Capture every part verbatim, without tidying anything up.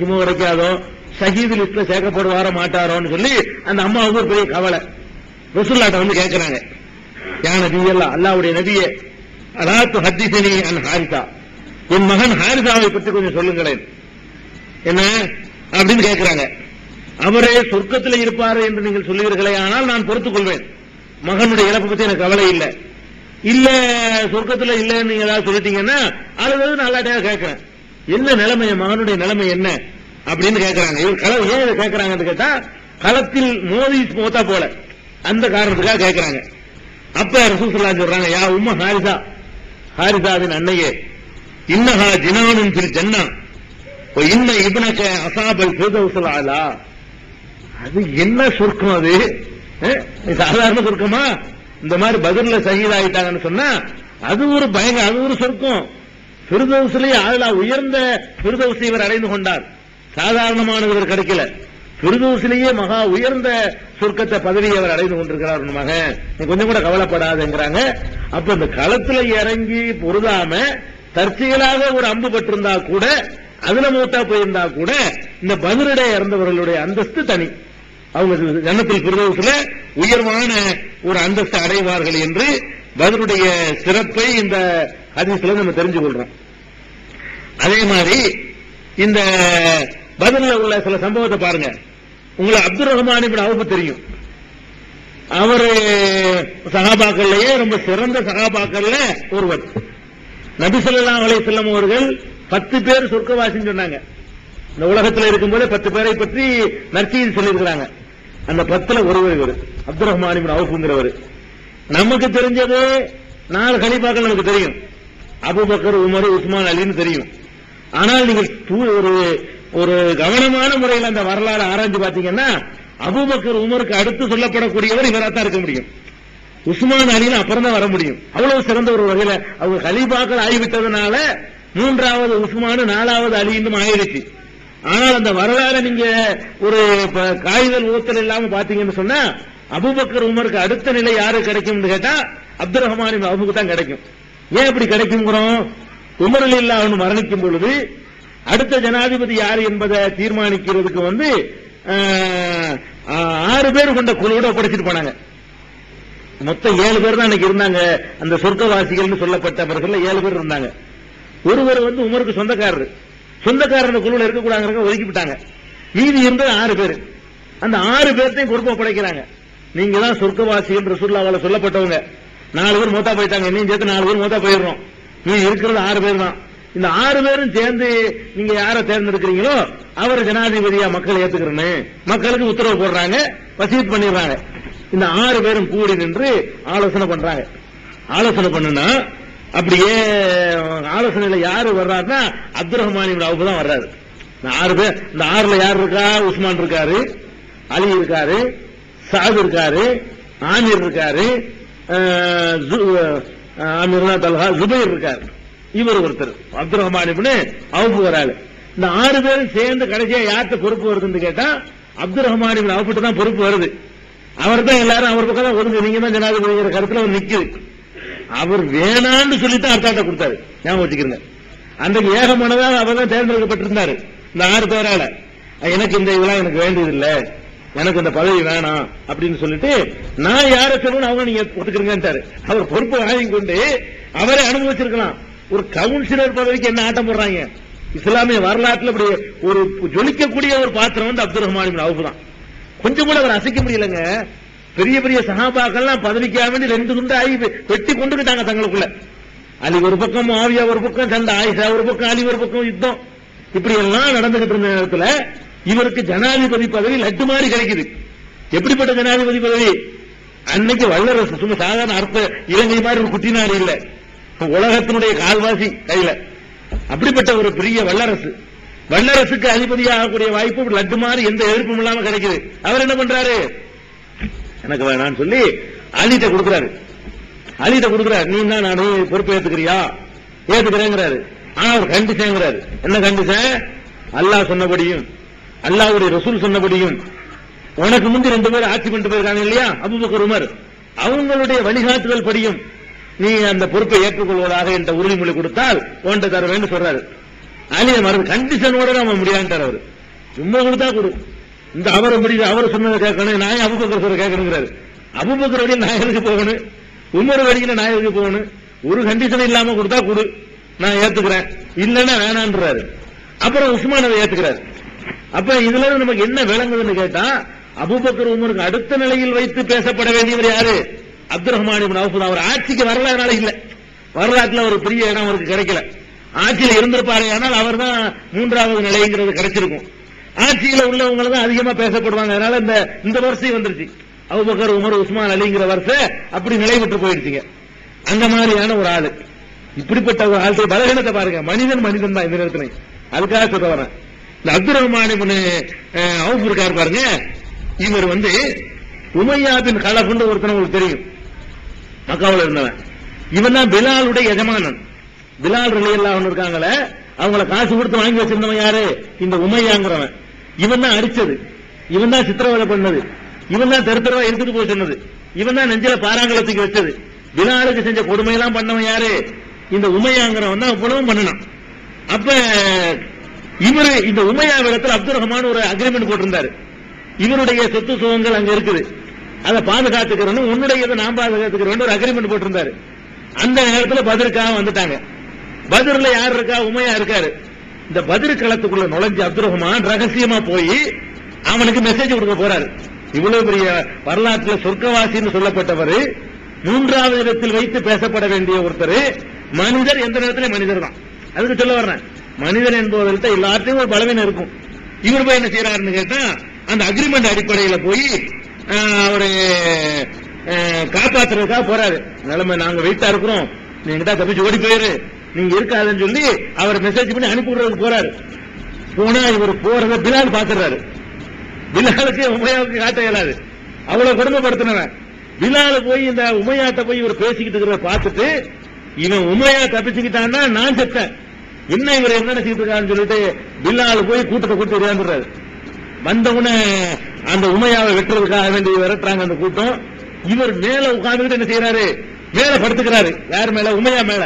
كمو ركادو سعيد لسلا ساكا بورا ماتا رون سلي أنا أما أقول بريك هذا رسول الله تهون كأنه يا نبي الله الله وري نبيه الله تحدثني عن حارثة إن مهان حارثة هو يبتدي كوني سولن كذين إنه أبدين كأنه أمره سرقة تلي يرباره إن تنقل سولي ركلا يا أنا نان بورتو كلبين مهان وري يلا ببتدي نكابلا إللا إللا سرقة تلي إللا نيجلا سولي تيجنا على ذلك نالا ده كأنه என்ன நிலைமை மகனுடைய நிலைமை என்ன அப்படின்னு கேக்குறாங்க. இவர் கலவு ஏன் கேக்குறாங்கன்னு கேட்டா களத்தில் மோதி மோத்தா போல அந்த காரணத்துக்காக கேக்குறாங்க. அப்ப ரசூலுல்லாஹி சொல்றாங்க, யா உம்ம ஹாரிஸா, ஹாரிஸாவின் அன்னையே, இன்னஹா ஜினானுன் ஃபில் ஜன்னா வ இன்ன இப்னக அஸாபல் ஃபிர்தௌஸில் அலா. அது என்ன சொர்க்கம்? அது சாதாரண சொர்க்கமா? இந்த மாதிரி பத்ர்ல ஷஹீத் ஆயிட்டாங்கன்னு சொன்னா அது ஒரு பயங்க, அது ஒரு சொர்க்கம். ஃபிர்தௌஸிலே ஆலா உயர்ந்த ஃபிர்தௌஸை இவர் அடைந்து கொண்டார். சாதாரணமானவர் கிடைக்கல, ஃபிர்தௌஸிலேயே மகா உயர்ந்த சொர்க்கத்தை பதவியை அவர் அடைந்து கொண்டிருக்கிறார். மக நீ கொஞ்சம் கூட கவலைப்படாதுங்கிறாங்க. அப்ப இந்த களத்துல இறங்கி பொருதாம தற்செயலாக ஒரு அம்பு பட்டிருந்தா கூட, அதுல மூத்தா போயிருந்தா கூட, இந்த பத்ரிலே இறந்தவர்களுடைய அந்தஸ்து தனி. அவங்க ஜன்னத்தில் ஃபிர்தௌஸில உயர்வான ஒரு அந்தஸ்து அடைவார்கள் என்று பத்ருடைய சிறப்பை இந்த ஹதீஸ்ல நம்ம தெரிஞ்சு கொள்றோம். அதே மாதிரி இந்த பத்ர்ல உள்ள சில சம்பவத்தை பாருங்க. உங்களை அப்துல் ரஹ்மான் இப்னு அவுஃப் தெரியும். அவரு சஹாபாக்கள்லயே ரொம்ப சிறந்த சஹாபாக்கள்ல ஒருவர். நபி ஸல்லல்லாஹு அலைஹி வஸல்லம் அவர்கள் பத்து பேர் சொர்க்கவாசின்னு சொன்னாங்க. இந்த உலகத்துல இருக்கும்போது பத்து பேரை பற்றி நற்செய்தி சொல்லியிருக்கிறாங்க. அந்த பத்துல ஒருவர் இவர் அப்துல் ரஹ்மான் இப்னு அவுஃப்ங்கிறவர். நமக்கு தெரிஞ்சது நாலு கலீஃபாக்கள் நமக்கு தெரியும். அபூபக்கர், உமர், உஸ்மான், அலின்னு தெரியும். ஆனால் நீங்கள் ஒரு ஒரு கவனமான முறையில் அந்த வரலாறு ஆராய்ந்து பாத்தீங்கன்னா அபூபக்கர் உமருக்கு அடுத்து சொல்லப்படக்கூடியவர் இவராத்தான் இருக்க முடியும். உஸ்மான் அலின்னு அப்புறம் தான் வர முடியும். அவ்வளவு சிறந்த ஒரு வகையில அவங்க கலீஃபாக்கள் ஆகிவிட்டதுனால மூன்றாவது உஸ்மானு, நாலாவது அலின்னு ஆயிடுச்சு. ஆனால் அந்த வரலாறு நீங்க ஒரு காய்தல் ஊத்தல் இல்லாம பாத்தீங்கன்னு சொன்னா அபூபக்கர் உமருக்கு அடுத்த நிலை யாரு கிடைக்கும்னு கேட்டா அப்துல் ரஹ்மான் அவுஃபுக்கு தான் கிடைக்கும். ஏன் இப்படி கிடைக்கும்ங்கிறோம்? உமர் ரலியல்லாஹு அன்ஹு மரணிக்கும் பொழுது அடுத்த ஜனாதிபதி யாரு என்பதை தீர்மானிக்கிறதுக்கு வந்து ஆறு பேர் கொண்ட குழுவோட ஒப்படைச்சிட்டு போனாங்க. மொத்தம் ஏழு பேர் தான் அன்னைக்கு இருந்தாங்க. அந்த சொர்க்கவாசிகள் சொல்லப்பட்டவர்கள் ஏழு பேர் இருந்தாங்க. ஒருவர் வந்து உமருக்கு சொந்தக்காரர், சொந்தக்காரன் குழுவில் இருக்கக்கூடாது, ஒதுக்கிவிட்டாங்க. மீதி இருந்தது ஆறு பேர். அந்த ஆறு பேர்த்தையும் பொறுப்பை ஒப்படைக்கிறாங்க. நீங்க தான் சொர்க்கவாசிகள் ரசூலுல்லாஹ்வால சொல்லப்பட்டவங்க. நாலு பேர் மூத்தா போயிட்டாங்க, என்னையும் சேர்த்து நாலு பேர் மூத்தா போயிடுறோம். நீ இருக்கிறது ஆறு பேர் தான். இந்த ஆறு பேரும் சேர்ந்து நீங்க யாரை தேர்ந்தெடுக்கிறீங்களோ அவரை ஜனாதிபதியா மக்கள் ஏத்துக்கிறேன்னு மக்களுக்கு உத்தரவு போடுறாங்க, வசீத் பண்ணிடுறாங்க. இந்த ஆறு பேரும் கூடி நின்று ஆலோசனை பண்றாங்க. ஆலோசனை பண்ணுனா அப்படியே ஆலோசனையில யாரு வர்றாருன்னா அப்துல் ரஹ்மான் இப்னு அவுஃப் தான் வர்றாரு. இந்த ஆறு பேர், இந்த ஆறுல யார் இருக்கா? உஸ்மான் இருக்காரு, அலி இருக்காரு, சாத் இருக்காரு, ஆமீர் இருக்காரு, அமீர்னா தல்ஹா, ஜுபைர் இருக்காரு. இவர் ஒருத்தர் அப்துல் ரஹ்மான் இப்னு அவுஃப் வராரு. இந்த ஆறு பேரும் சேர்ந்து கடைசியா யார்கிட்ட பொறுப்பு வருதுன்னு கேட்டா அப்துல் ரஹ்மான் இப்னு அவுஃப் தான் பொறுப்பு வருது. அவர் தான் எல்லாரும் அவர் பக்கம் தான் ஒதுங்க, நீங்க தான் ஜனாதிபதிங்கிற கருத்துல அவர் நிக்குது. அவர் வேணான்னு சொல்லித்தான் அர்த்தாட்ட கொடுத்தாரு, ஞாபகம் வச்சுக்கிறேன். அன்றைக்கு ஏகமானதாக அவர் தான் தேர்ந்தெடுக்கப்பட்டிருந்தாரு. இந்த ஆறு பேரால எனக்கு இந்த இதெல்லாம் எனக்கு வேண்டியதில்லை, எனக்கு இந்த பதவி வேணாம் அப்படின்னு சொல்லிட்டு நான் யாரை சொல்லணும் அவங்க நீங்க ஒத்துக்கிறீங்கன்ட்டாரு. அவர் பொறுப்பை வாங்கி கொண்டு அவரை அனுபவிச்சிருக்கலாம். ஒரு கவுன்சிலர் பதவிக்கு என்ன ஆட்டம் போடுறாங்க? இஸ்லாமிய வரலாற்றுல அப்படி ஒரு ஜொலிக்கக்கூடிய ஒரு பாத்திரம் வந்து அப்துல் ரஹ்மான் இப்னு அவுஃப் தான். கொஞ்சம் கூட அவர் அசைக்க முடியலங்க. பெரிய பெரிய சஹாபாக்கள்லாம் பதவிக்காக வேண்டி ரெண்டு குண்டு ஆகி வெட்டி கொண்டுக்கிட்டாங்க தங்களுக்குள்ள. அலி ஒரு பக்கம், முஆவியா ஒரு பக்கம், சண்டை, ஆயிஷா ஒரு பக்கம், அலி ஒரு பக்கம், யுத்தம். இப்படி எல்லாம் நடந்துகிட்டு இருந்த நேரத்துல இவருக்கு ஜனாதிபதி பதவி லட்டு மாதிரி கிடைக்குது. எப்படிப்பட்ட ஜனாதிபதி பதவி? அன்னைக்கு வல்லரசு, சும்மா சாதாரண அற்ப இலங்கை மாதிரி ஒரு குட்டி நாடு இல்ல, உலகத்தினுடைய கால்வாசி கையில. அப்படிப்பட்ட ஒரு பெரிய வல்லரசு, வல்லரசுக்கு அதிபதியாகக்கூடிய வாய்ப்பு லட்டு மாதிரி எந்த எதிர்ப்பும் இல்லாம கிடைக்குது. அவர் என்ன பண்றாரு? எனக்கு வேணான்னு சொல்லி அலிட்ட கொடுக்குறாரு. அலிட்ட கொடுக்குறாரு, நீ தான் நானும் பொறுப்பு ஏத்துக்கிறியா? ஏத்துக்கிறேங்கிறாரு. ஆனா அவர் கண்டிச்சேங்கிறாரு. என்ன கண்டிச்சேன்? அல்லாஹ் சொன்னபடியும் அல்லாஹ்வுடைய ரசூல் சொன்னபடியும் உனக்கு முந்தி ரெண்டு பேர் ஆட்சி பண்ணிட்டு போயிருக்காங்க இல்லையா, அபூபக்கர் உமர், அவங்களுடைய வழிகாட்டுதல் படியும் நீ அந்த பொறுப்பை ஏற்றுக்கொள்வதாக என்ற உறுதிமொழி கொடுத்தால் உன்ட்ட தருவேன்னு சொல்றாரு. عليه مارب كنديشن وردا ما مريان ترى ور، جمّا غردا كورو، إن ده أبار مريج أبار سمنا كذا كنا ناي أبو بكر سر كذا كنا غردا، أبو بكر غردا ناي غردا كونه، عمر غردا ناي غردا كونه، ورو كنديشن إلا ما غردا كورو، ناي يد غردا، إلا نا أنا أنت غردا، أبار عثمان يد غردا، أبار إذلاً نما كيننا بيلان كذا نكذا، أبو بكر عمر غادت تنا لقيل ويت بيسا بدر غادي برياره، عبد الرحمن بن عوف داور عاتشي كبارلا أنا لقيل، بارلا أتلا ور بريء أنا ور كذا ஆட்சியில் இருந்திருப்பாரு ஆனால் அவர் தான் மூன்றாவது நிலைங்கிறது கிடைச்சிருக்கும். ஆட்சியில உள்ளவங்க தான் அதிகமா பேசப்படுவாங்க. அதனால இந்த இந்த வரிசை வந்துருச்சு. அபூபக்கர் உமர் உஸ்மான் அலிங்கிற வரிசை அப்படி நிலை விட்டு போயிடுச்சுங்க. அந்த மாதிரியான ஒரு ஆளு, இப்படிப்பட்ட ஒரு ஆளுடைய பலவீனத்தை பாருங்க. மனிதன் மனிதன் தான் இந்த நேரத்துல. அதுக்காக சொல்ல வரேன், இந்த அப்துல் ரஹ்மான் இப்னு அவுஃப் இருக்கார் பாருங்க, இவர் வந்து உமையா பின் கலஃப்னு ஒருத்தன் உங்களுக்கு தெரியும், மக்காவில் இருந்தவன். இவன் தான் பிலாலுடைய எஜமானன். பிலால் ரலியல்லாஹு இருக்காங்களே, அவங்கள காசு கொடுத்து வாங்கி வச்சிருந்தவன் யாரு? இந்த உமையாங்கிறவன். இவன் தான் அரிச்சது, இவன் தான் சித்திரவதை பண்ணது, இவன் தான் தெரு தெருவா எடுத்துட்டு போய் சொன்னது, இவன் தான் நெஞ்சில பாராங்கலத்துக்கு வச்சது. பிலாலுக்கு செஞ்ச கொடுமையெல்லாம் பண்ணவன் யாரு? இந்த உமையாங்கிறவன் தான் புலவும் பண்ணணும். அப்ப இவரு இந்த உமையா இடத்துல அப்துல் ரஹ்மான் ஒரு அக்ரிமெண்ட் போட்டிருந்தாரு, இவருடைய சொத்து சுகங்கள் அங்க இருக்குது, அதை பாதுகாத்துக்கிறோன்னு, உன்னுடைய நான் பாதுகாத்துக்கிறோன்னு ஒரு அக்ரிமெண்ட் போட்டிருந்தாரு. அந்த நேரத்துல பதிலுக்காக வந்துட்டாங்க. பதிர்ல யார் இருக்கா? உமையா இருக்காரு. இந்த பதிர் களத்துக்குள்ள நுழைஞ்சு அப்துல் ரஹ்மான் ரகசியமா போய் அவனுக்கு மெசேஜ் கொடுக்க போறாரு. இவ்வளவு பெரிய வரலாற்றுல சொர்க்கவாசின்னு சொல்லப்பட்டவர், மூன்றாவது இடத்தில் வைத்து பேசப்பட வேண்டிய ஒருத்தர், மனிதர் எந்த நேரத்திலே மனிதர் தான். அதுக்கு சொல்ல வர்றேன், மனிதன் என்பவர்கள்ட்ட எல்லாத்தையும் ஒரு பலவீனம் இருக்கும். இவர் போய் என்ன செய்யறாருன்னு கேட்டா, அந்த அக்ரிமெண்ட் அடிப்படையில் போய் அவரு காப்பாத்துறதுக்காக போறாரு. நிலைமை நாங்க வெயிட்டா இருக்கிறோம், நீங்க தான் தப்பிச்சு ஓடி போயிரு, நீங்க இருக்காதுன்னு சொல்லி அவர் மெசேஜ் பண்ணி அனுப்பி விடுறதுக்கு போறாரு. போனா இவர் போறத பிலால் பாத்துறாரு. பிலாலுக்கு உமையாவுக்கு காட்ட இயலாது, அவ்வளவு கொடுமைப்படுத்தினவன். பிலால போய் இந்த உமையாட்ட போய் இவர் பேசிக்கிட்டு இருக்கிறத பார்த்துட்டு, இவன் உமையா தப்பிச்சுக்கிட்டான்னா நான் செத்தேன், என்ன இவர் என்ன நினைச்சிட்டு இருக்கான்னு சொல்லிட்டு பிலால் போய் கூட்டத்தை கூட்டி விளையாண்டுறாரு. வந்தவுடனே அந்த உமையாவை வெட்டுறதுக்காக வேண்டி விரட்டுறாங்க அந்த கூட்டம். இவர் மேல உட்கார்ந்துட்டு என்ன செய்யறாரு? மேல படுத்துக்கிறாரு. யார் மேல? உமையா மேல.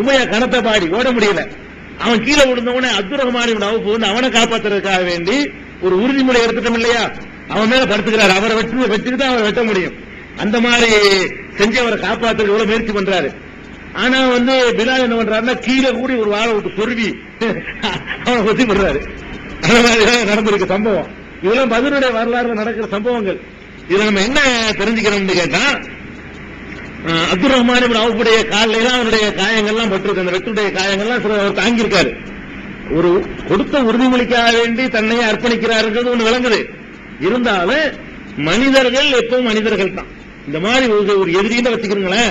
உமையா கணத்தை பாடி ஓட முடியல, அவன் கீழே விழுந்தவனே அப்துல் ரஹ்மான் இப்னு அவுஃப் வந்து அவனை காப்பாத்துறதுக்காக வேண்டி ஒரு உறுதிமொழி எடுத்துட்டோம் இல்லையா, அவன் மேல படுத்துக்கிறாரு. அவரை வெட்டு வெட்டுக்கிட்டு அவரை வெட்ட முடியும், அந்த மாதிரி செஞ்சு அவரை காப்பாற்ற எவ்வளவு முயற்சி பண்றாரு. ஆனா வந்து பிலால் என்ன பண்றாருன்னா, கீழே கூடி ஒரு வாழை விட்டு சொருவி அவனை கொத்தி பண்றாரு. அந்த மாதிரி நடந்திருக்க சம்பவம். இதெல்லாம் பதிலுடைய வரலாறு நடக்கிற சம்பவங்கள். இதுல நம்ம என்ன தெரிஞ்சுக்கணும்னு கேட்டா, அப்துல் ரஹ்மான் இப்னு அவுஃபுடைய காலில அவனுடைய காயங்கள்லாம் பட்டிருக்கு. அந்த வெட்டுடைய காயங்கள்லாம் அவர் தாங்கியிருக்காரு. ஒரு கொடுத்த உறுதிமொழிக்காக வேண்டி தன்னையே அர்ப்பணிக்கிறாருங்கிறது ஒண்ணு விளங்குது. இருந்தாலும் மனிதர்கள் எப்பவும் மனிதர்கள் தான். இந்த மாதிரி ஒரு எதிரின்னு வச்சுக்கிறீங்களேன்,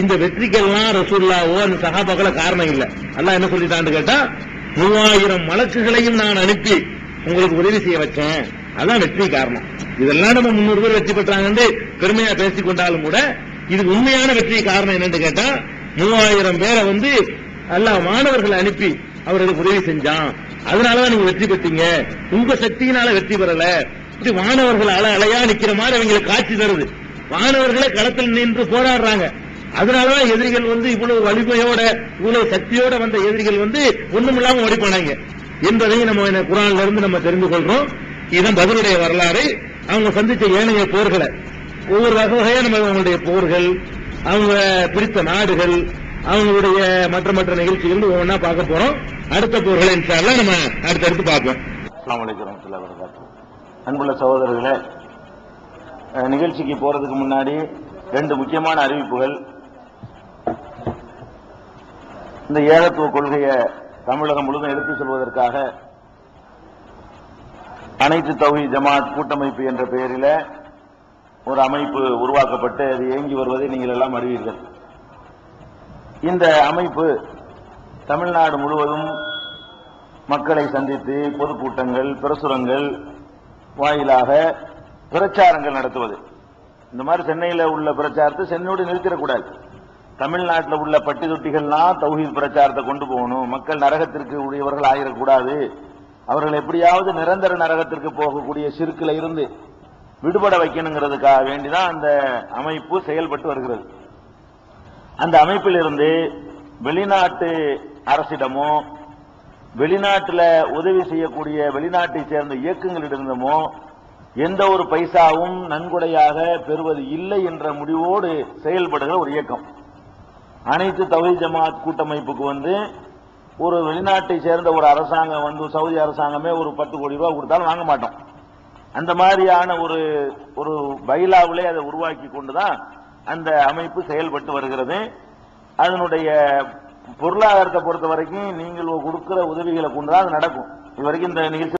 இந்த வெற்றிக்கெல்லாம் ரசூலுல்லாஹ்வோ அந்த சஹாபாக்கள காரணம் இல்ல. அல்லாஹ் என்ன சொல்லிட்டான்னு கேட்டா, மூவாயிரம் மலக்குகளையும் நான் அனுப்பி உங்களுக்கு உதவி செய்ய வச்சேன், அதான் வெற்றி காரணம். இதெல்லாம் நம்ம முன்னூறு பேர் வெற்றி பெற்றாங்கன்னு பெருமையா பேசிக் கொண்டாலும் கூட, இது உண்மையான வெற்றி காரணம் என்னன்னு கேட்டா, மூவாயிரம் பேரை வந்து எல்லா மாணவர்களை அனுப்பி அவர்களுக்கு உதவி செஞ்சான், அதனாலதான் நீங்க வெற்றி பெற்றீங்க, உங்க சக்தியினால வெற்றி பெறல. இப்படி மாணவர்கள் அல அலையா நிக்கிற மாதிரி அவங்களுக்கு காட்சி தருது. மாணவர்களே களத்தில் நின்று போராடுறாங்க, அதனாலதான் எதிரிகள் வந்து இவ்வளவு வலிமையோட இவ்வளவு சக்தியோட வந்த எதிரிகள் வந்து ஒண்ணும் இல்லாம ஓடி போனாங்க என்பதையும் நம்ம குர்ஆன்ல இருந்து நம்ம தெரிந்து கொள்றோம். இதுதான் பதிலுடைய வரலாறு. அவங்க சந்திச்ச ஏனைய போர்களை ஒவ்வொரு வகை வகையா நம்ம அவங்களுடைய போர்கள், அவங்க பிடித்த நாடுகள், அவங்களுடைய மற்ற மற்ற நிகழ்ச்சிகள் ஒவ்வொன்னா பார்க்க போறோம். அடுத்த போர்களை இன்ஷா அல்லாஹ் நம்ம அடுத்தடுத்து பார்ப்போம். அஸ்ஸலாமு அலைக்கும் வரஹ்மத்துல்லாஹி வபரகாத்துஹு. அன்புள்ள சகோதரர்களே, நிகழ்ச்சிக்கு போறதுக்கு முன்னாடி ரெண்டு முக்கியமான அறிவிப்புகள். இந்த ஏகத்துவ கொள்கையை தமிழகம் முழுவதும் எடுத்துச் செல்வதற்காக அனைத்து தௌஹீத் ஜமாத் கூட்டமைப்பு என்ற பெயரில் ஒரு அமைப்பு உருவாக்கப்பட்டு அது இயங்கி வருவதை நீங்கள் எல்லாம் அறிவீர்கள். இந்த அமைப்பு தமிழ்நாடு முழுவதும் மக்களை சந்தித்து பொதுக்கூட்டங்கள், பிரசுரங்கள், وايلاها برشارنجل نادتوه. نمار سنني لا وللا برشار تس سنني ودي نلتيرا كودال. تاميل نات لا وللا باتي دوتيكل نا توهيد برشار تا كوندو بونو. مكال ناركتيرك ودي ورغل آيرا كوداله. أورغل إبدي آو ده نيراندر ناركتيرك بوه كوديه سيركل أيرندي. بيتوبارا بايكيننغرده كا. ويندي نا أند أماي بوس سيل باتو ورغل. أند أماي بيليرندي بلينات أرسيدامو வெளிநாட்டுல உதவி செய்யக்கூடிய வெளிநாட்டை சேர்ந்த இயக்கங்களிடமோ எந்த ஒரு பைசாவும் நன்கொடையாக பெறுவது இல்லை என்ற முடிவோடு செயல்படுகிற ஒரு இயக்கம் அனைத்து தவ்ஹீத் ஜமாத் கூட்டமைப்புக்கு வந்து ஒரு வெளிநாட்டை சேர்ந்த ஒரு அரசாங்கம் வந்து சவுதி அரசாங்கமே ஒரு பத்து கோடி ரூபாய் கொடுத்தாலும் வாங்க மாட்டோம் அந்த மாதிரியான ஒரு ஒரு பைலாவிலே அதை உருவாக்கி கொண்டுதான் அந்த அமைப்பு செயல்பட்டு வருகிறது அதனுடைய பொருளாதாரத்தை பொறுத்தவரைக்கும் நீங்கள் கொடுக்கிற உதவிகளை கொண்டுதான் நடக்கும். இதுவரைக்கும் இந்த நிகழ்ச்சி